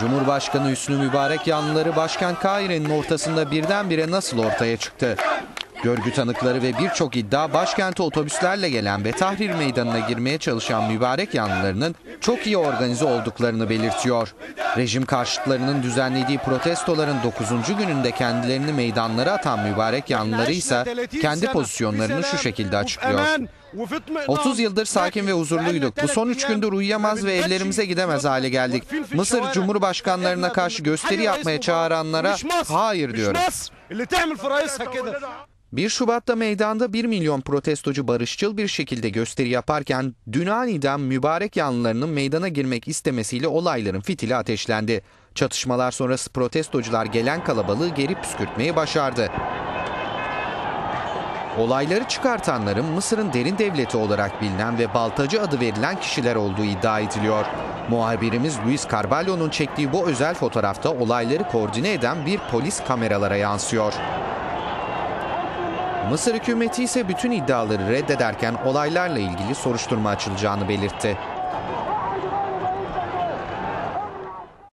Cumhurbaşkanı Hüsnü Mübarek yanlıları başkent Kahire'nin ortasında birdenbire nasıl ortaya çıktı? Görgü tanıkları ve birçok iddia başkente otobüslerle gelen ve Tahrir Meydanı'na girmeye çalışan Mübarek yanlılarının çok iyi organize olduklarını belirtiyor. Rejim karşıtlarının düzenlediği protestoların 9. gününde kendilerini meydanlara atan Mübarek yanlıları ise kendi pozisyonlarını şu şekilde açıklıyor. 30 yıldır sakin ve huzurluyduk. Bu son 3 gündür uyuyamaz ve evlerimize gidemez hale geldik. Mısır Cumhurbaşkanlarına karşı gösteri yapmaya çağıranlara hayır diyoruz. 1 Şubat'ta meydanda 1 milyon protestocu barışçıl bir şekilde gösteri yaparken dün aniden Mübarek yanlılarının meydana girmek istemesiyle olayların fitili ateşlendi. Çatışmalar sonrası protestocular gelen kalabalığı geri püskürtmeyi başardı. Olayları çıkartanların Mısır'ın derin devleti olarak bilinen ve baltacı adı verilen kişiler olduğu iddia ediliyor. Muhabirimiz Luis Carvalho'nun çektiği bu özel fotoğrafta olayları koordine eden bir polis kameralara yansıyor. Mısır hükümeti ise bütün iddiaları reddederken olaylarla ilgili soruşturma açılacağını belirtti.